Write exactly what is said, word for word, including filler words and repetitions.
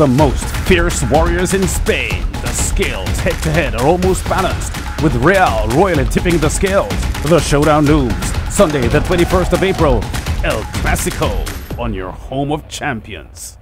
the most fierce warriors in Spain. The scales head-to-head are almost balanced, with Real royally tipping the scales. The showdown looms Sunday the twenty-first of April, El Clasico, on your home of champions.